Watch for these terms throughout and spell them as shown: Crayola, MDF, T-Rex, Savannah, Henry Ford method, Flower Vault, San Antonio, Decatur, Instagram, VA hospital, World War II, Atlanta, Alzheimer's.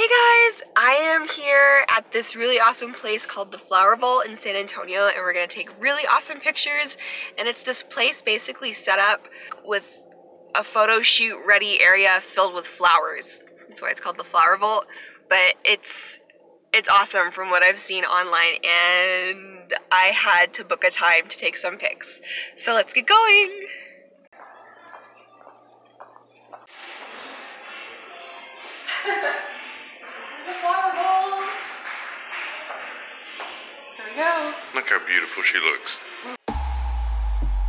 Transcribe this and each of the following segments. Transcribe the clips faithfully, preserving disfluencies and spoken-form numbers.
Hey guys, I am here at this really awesome place called the Flower Vault in San Antonio, and we're gonna take really awesome pictures. And it's this place basically set up with a photo shoot ready area filled with flowers. That's why it's called the Flower Vault, but it's it's awesome from what I've seen online, and I had to book a time to take some pics. So let's get going. Go. Look how beautiful she looks. Here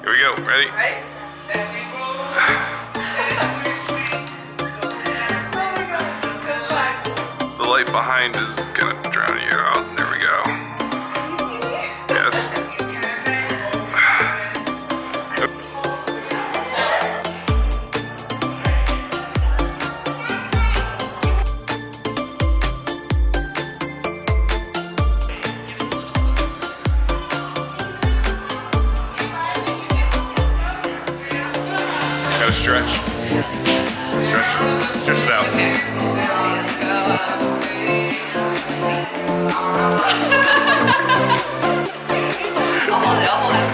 we go. Ready? Ready? The light behind is gonna drown you out. There we go. Stretch. Stretch. Stretch it out. I'll hold it, I'll hold it.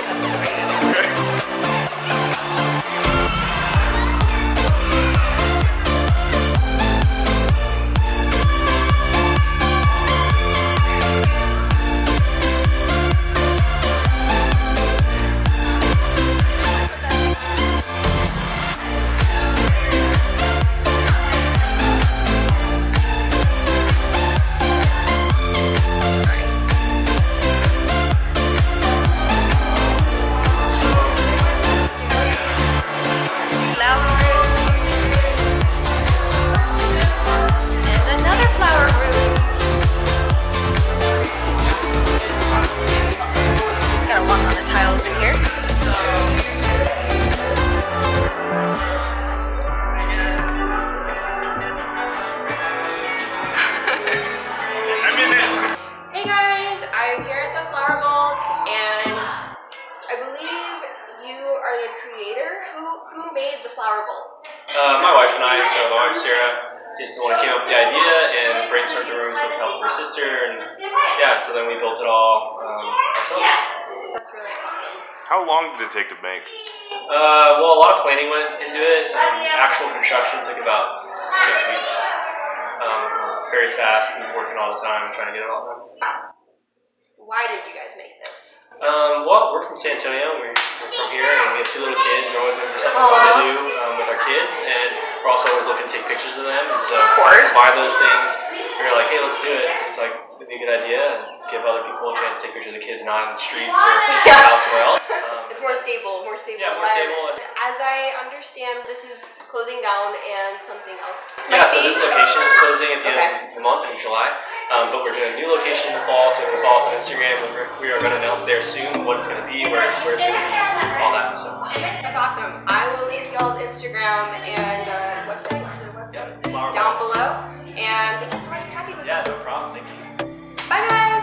Uh, my wife and I, so my wife Sarah is the one who came up with the idea and brainstormed the rooms with help of her sister, and yeah, so then we built it all um, ourselves. That's really awesome. How long did it take to make? Uh, well, a lot of planning went into it. Um, actual construction took about six weeks. Um, very fast and working all the time and trying to get it all done. Why did you guys make this? Um, well, we're from San Antonio. We're from here, and we have two little kids. We're always looking for something fun to do um, with our kids, and we're also always looking to take pictures of them. And so, buy those things. We were like, hey, let's do it. And it's like, it'd be a good idea, and give other people a chance to take pictures of the kids, not on the streets or yeah. elsewhere else. Um, it's more stable, more stable. Yeah, more stable. As I understand, this is closing down, and something else. Yeah, so this location is closing at the okay. end of the month in July. Um, but we're doing a new location in the fall, so if you follow us on Instagram, we are going to announce there soon what it's going to be, where, where it's going to be, all that. So. That's awesome. I will link y'all's Instagram and uh, website, website? Yeah, down below. And thank you so much for talking with us. Yeah, no problem. Thank you. Bye, guys.